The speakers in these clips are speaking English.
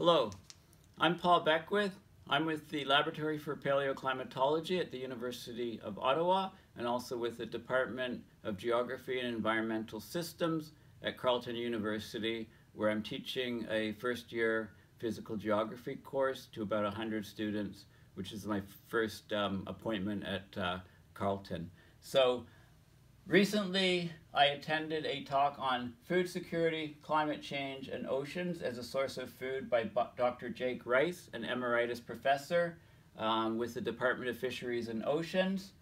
Hello, I'm Paul Beckwith. I'm with the Laboratory for Paleoclimatology at the University of Ottawa and also with the Department of Geography and Environmental Systems at Carleton University, where I'm teaching a first-year physical geography course to about 100 students, which is my first appointment at Carleton. So recently, I attended a talk on food security, climate change, and oceans as a source of food by Dr. Jake Rice, an emeritus professor with the Department of Fisheries and Oceans.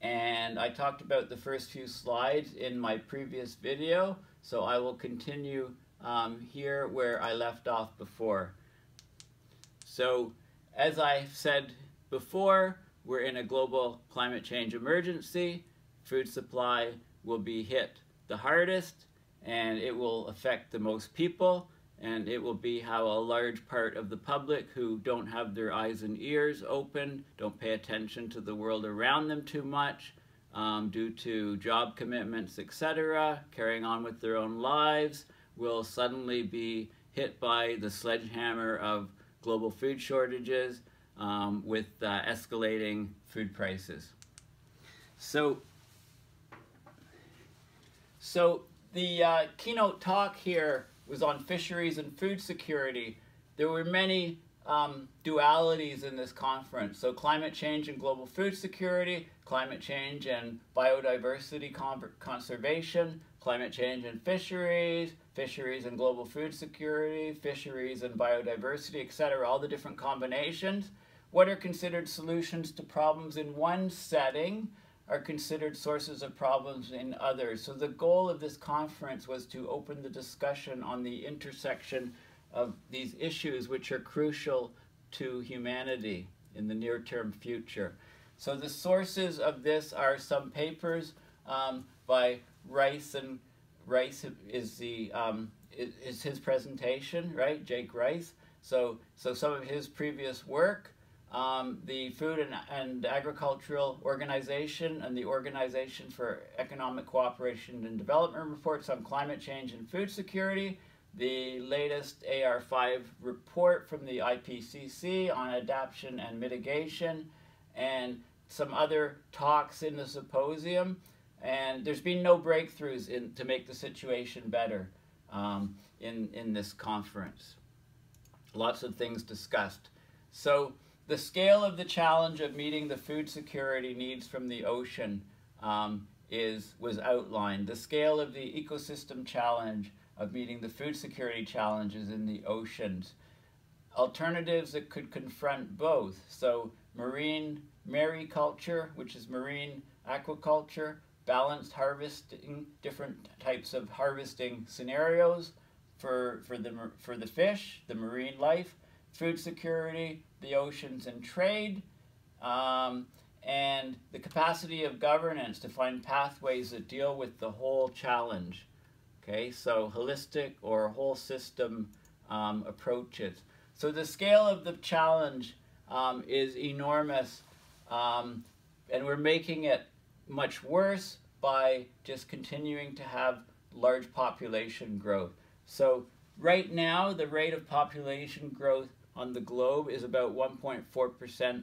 And I talked about the first few slides in my previous video, so I will continue here where I left off before. So, as I said before, we're in a global climate change emergency. Food supply will be hit the hardest, and it will affect the most people, and it will be how a large part of the public who don't have their eyes and ears open, don't pay attention to the world around them too much due to job commitments, etc., carrying on with their own lives, will suddenly be hit by the sledgehammer of global food shortages with escalating food prices. So the keynote talk here was on fisheries and food security. There were many dualities in this conference. So climate change and global food security, climate change and biodiversity conservation, climate change and fisheries, fisheries and global food security, fisheries and biodiversity, etc. All the different combinations. What are considered solutions to problems in one setting are considered sources of problems in others. So the goal of this conference was to open the discussion on the intersection of these issues which are crucial to humanity in the near-term future. So the sources of this are some papers by Rice, and Rice is his presentation, right? Jake Rice. So some of his previous work. The Food and Agricultural Organization and the Organization for Economic Cooperation and Development reports on climate change and food security, the latest AR5 report from the IPCC on adaptation and mitigation, and some other talks in the symposium. And there's been no breakthroughs to make the situation better in this conference. Lots of things discussed. So, the scale of the challenge of meeting the food security needs from the ocean was outlined. The scale of the ecosystem challenge of meeting the food security challenges in the oceans. Alternatives that could confront both. So marine mariculture, which is marine aquaculture, balanced harvesting, different types of harvesting scenarios for the fish, the marine life, food security, the oceans and trade, and the capacity of governance to find pathways that deal with the whole challenge. Okay, so holistic or whole system approaches. So the scale of the challenge is enormous, and we're making it much worse by just continuing to have large population growth. So right now, the rate of population growth on the globe is about 1.4%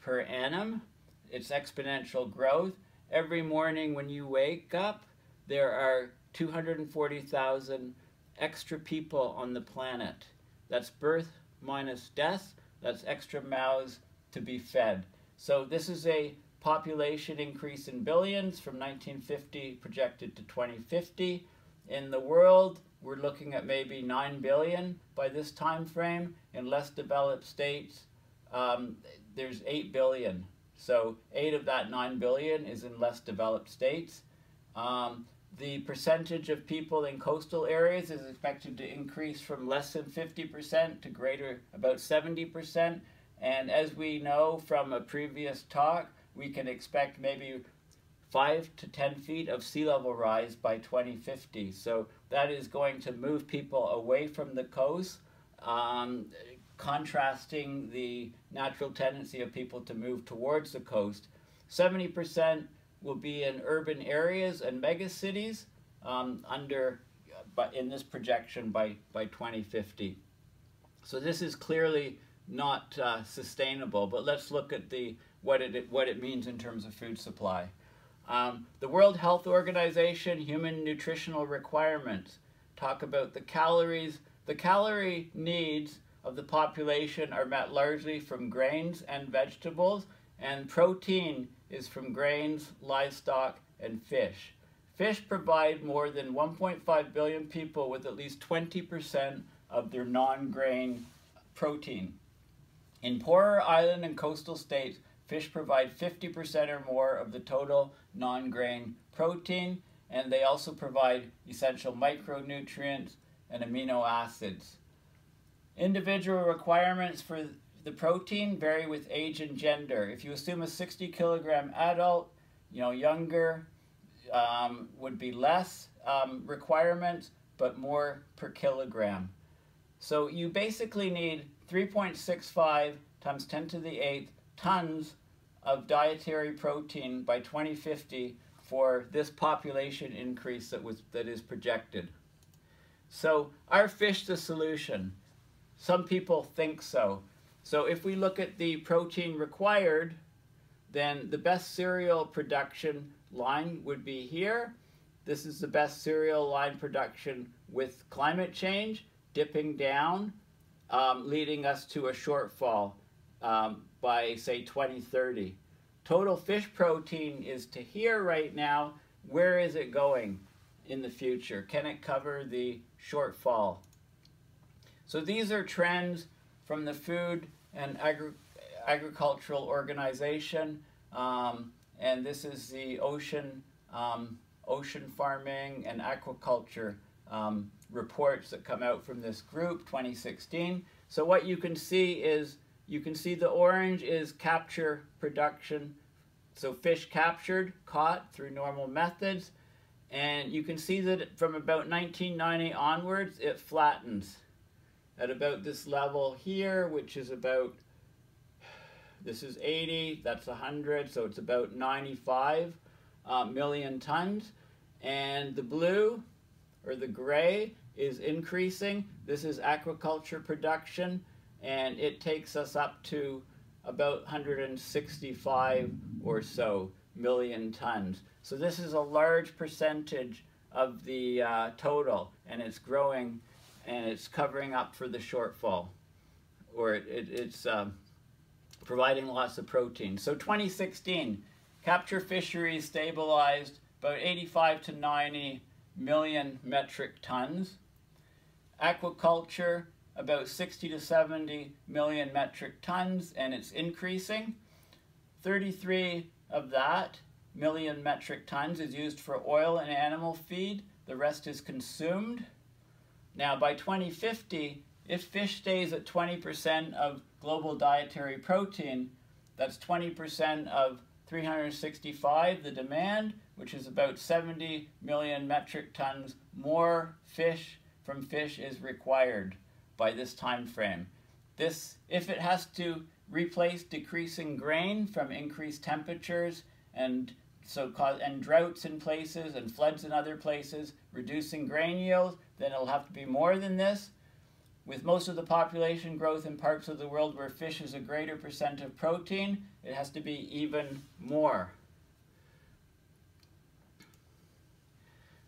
per annum. It's exponential growth. Every morning when you wake up, there are 240,000 extra people on the planet. That's birth minus death. That's extra mouths to be fed. So this is a population increase in billions from 1950 projected to 2050. In the world, we're looking at maybe 9 billion by this time frame. In less developed states, there's 8 billion. So 8 of that 9 billion is in less developed states. The percentage of people in coastal areas is expected to increase from less than 50% to about 70%. And as we know from a previous talk, we can expect maybe 5 to 10 feet of sea level rise by 2050. So that is going to move people away from the coast, contrasting the natural tendency of people to move towards the coast. 70% will be in urban areas and megacities in this projection by 2050. So this is clearly not sustainable, but let's look at what it means in terms of food supply. The World Health Organization human nutritional requirements talk about the calories. The calorie needs of the population are met largely from grains and vegetables, and protein is from grains, livestock, and fish. Fish provide more than 1.5 billion people with at least 20% of their non-grain protein. In poorer island and coastal states, fish provide 50% or more of the total non-grain protein, and they also provide essential micronutrients and amino acids. Individual requirements for the protein vary with age and gender. If you assume a 60-kilogram adult, you know, younger would be less requirements, but more per kilogram. So you basically need 3.65 times 10 to the 8th tons of dietary protein by 2050 for this population increase that is projected. So are fish the solution? Some people think so. So if we look at the protein required, then the best cereal production line would be here. This is the best cereal line production with climate change, dipping down, leading us to a shortfall by, say, 2030. Total fish protein is to here right now. Where is it going in the future? Can it cover the shortfall? So these are trends from the Food and Agricultural Organization, and this is the ocean farming and aquaculture reports that come out from this group, 2016. So what you can see is, you can see the orange is capture production, so fish captured, caught through normal methods, and you can see that from about 1990 onwards, it flattens at about this level here, which is about, this is 80, that's 100, so it's about 95 million tons, and the blue, or the gray, is increasing. This is aquaculture production, and it takes us up to about 165 or so million tons. So this is a large percentage of the total, and it's growing, and it's covering up for the shortfall, or it's providing lots of protein. So 2016, capture fisheries stabilized about 85 to 90 million metric tons. Aquaculture, about 60 to 70 million metric tons, and it's increasing. 33 of that million metric tons is used for oil and animal feed. The rest is consumed. Now by 2050, if fish stays at 20% of global dietary protein, that's 20% of 365, the demand, which is about 70 million metric tons more fish from fish is required by this time frame. This, if it has to replace decreasing grain from increased temperatures and droughts in places and floods in other places, reducing grain yields, then it'll have to be more than this. With most of the population growth in parts of the world where fish is a greater percent of protein, it has to be even more.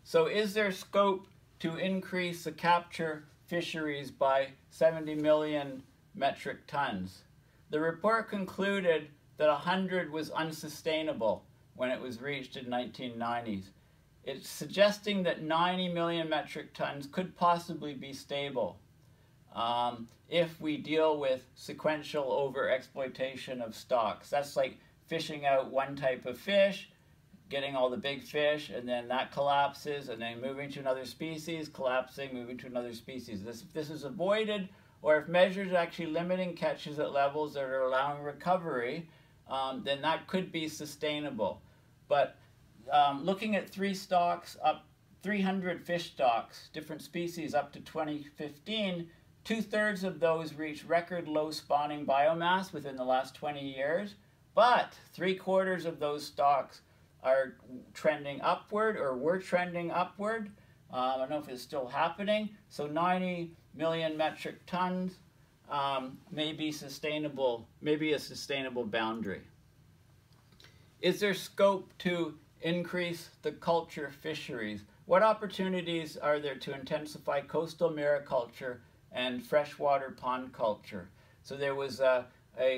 So is there scope to increase the capture fisheries by 70 million metric tons? The report concluded that 100 was unsustainable when it was reached in 1990s. It's suggesting that 90 million metric tons could possibly be stable, if we deal with sequential over-exploitation of stocks. That's like fishing out one type of fish, getting all the big fish, and then that collapses, and then moving to another species, collapsing, moving to another species. This is avoided, or if measures are actually limiting catches at levels that are allowing recovery, then that could be sustainable. But looking at 300 fish stocks, different species, up to 2015, two-thirds of those reached record low spawning biomass within the last 20 years, but three-quarters of those stocks are trending upward, or were trending upward. I don't know if it's still happening. So 90 million metric tons may be a sustainable boundary. Is there scope to increase the culture fisheries? What opportunities are there to intensify coastal mariculture and freshwater pond culture? So there was a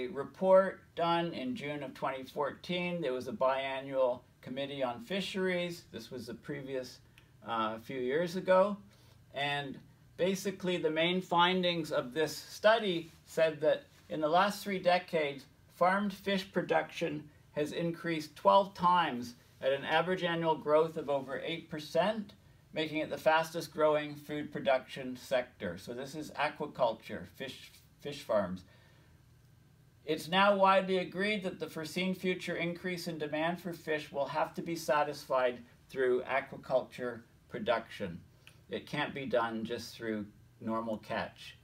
report done in June of 2014. There was a biannual committee on fisheries. This was the previous few years ago. And basically the main findings of this study said that in the last 3 decades, farmed fish production has increased 12 times at an average annual growth of over 8%, making it the fastest growing food production sector. So this is aquaculture, fish farms. It's now widely agreed that the foreseen future increase in demand for fish will have to be satisfied through aquaculture production. It can't be done just through normal catch.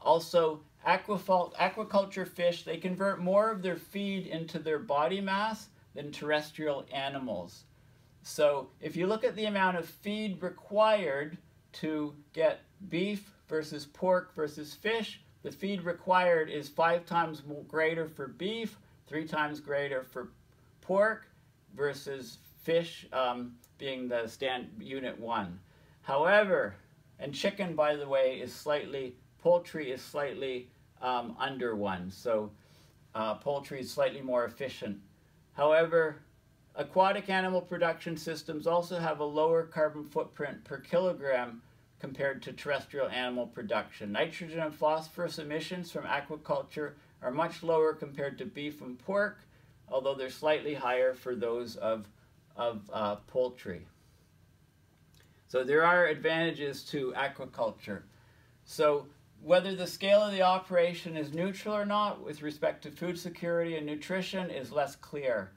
Also, aquaculture fish, they convert more of their feed into their body mass than terrestrial animals. So if you look at the amount of feed required to get beef versus pork versus fish, the feed required is 5 times greater for beef, 3 times greater for pork, versus fish being the unit 1. However, and chicken, by the way, is slightly, poultry is slightly under 1, so poultry is slightly more efficient. However, aquatic animal production systems also have a lower carbon footprint per kilogram compared to terrestrial animal production. Nitrogen and phosphorus emissions from aquaculture are much lower compared to beef and pork, although they're slightly higher for those of poultry. So there are advantages to aquaculture. So whether the scale of the operation is neutral or not with respect to food security and nutrition is less clear.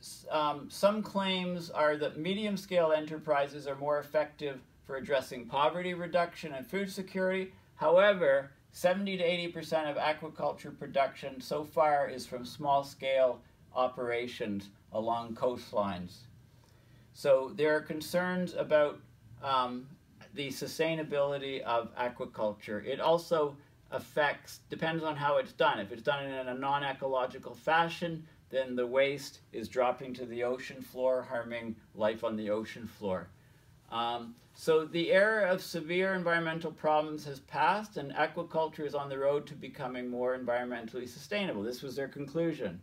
Some claims are that medium-scale enterprises are more effective for addressing poverty reduction and food security. However, 70 to 80% of aquaculture production so far is from small-scale operations along coastlines. So there are concerns about the sustainability of aquaculture. It also affects, depends on how it's done. If it's done in a non-ecological fashion, then the waste is dropping to the ocean floor, harming life on the ocean floor. So the era of severe environmental problems has passed, and aquaculture is on the road to becoming more environmentally sustainable. This was their conclusion.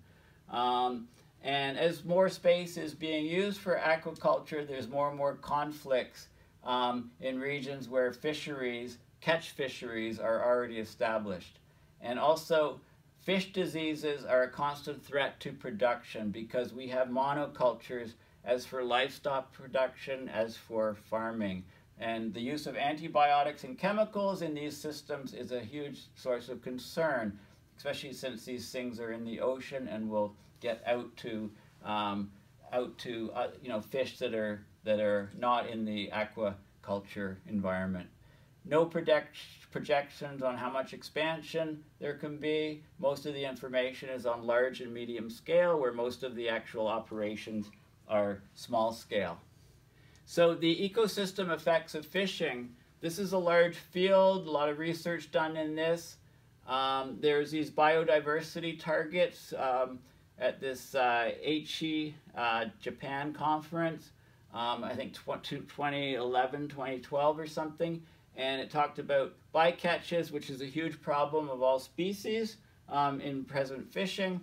And as more space is being used for aquaculture, there's more and more conflicts in regions where fisheries, catch fisheries, are already established. And also, fish diseases are a constant threat to production because we have monocultures as for livestock production, as for farming. And the use of antibiotics and chemicals in these systems is a huge source of concern, especially since these things are in the ocean and will get out to you know, fish that are not in the aquaculture environment. No projections on how much expansion there can be. Most of the information is on large and medium scale, where most of the actual operations are small scale. So the ecosystem effects of fishing, this is a large field, a lot of research done in this. There's these biodiversity targets at this Aichi Japan conference, I think 2011, 2012 or something, and it talked about bycatches, which is a huge problem of all species in present fishing,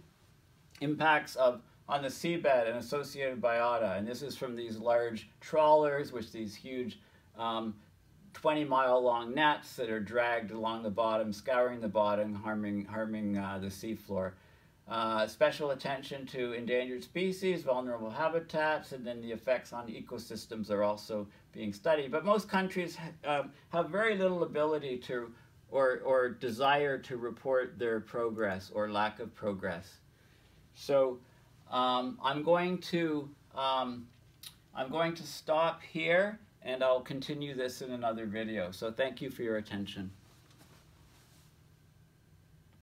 impacts on the seabed and associated biota. And this is from these large trawlers, which these huge 20-mile long nets that are dragged along the bottom, scouring the bottom, harming the seafloor. Special attention to endangered species, vulnerable habitats, and then the effects on ecosystems are also being studied. But most countries have very little ability to, or desire to report their progress or lack of progress. So I'm going to stop here, and I'll continue this in another video. So thank you for your attention.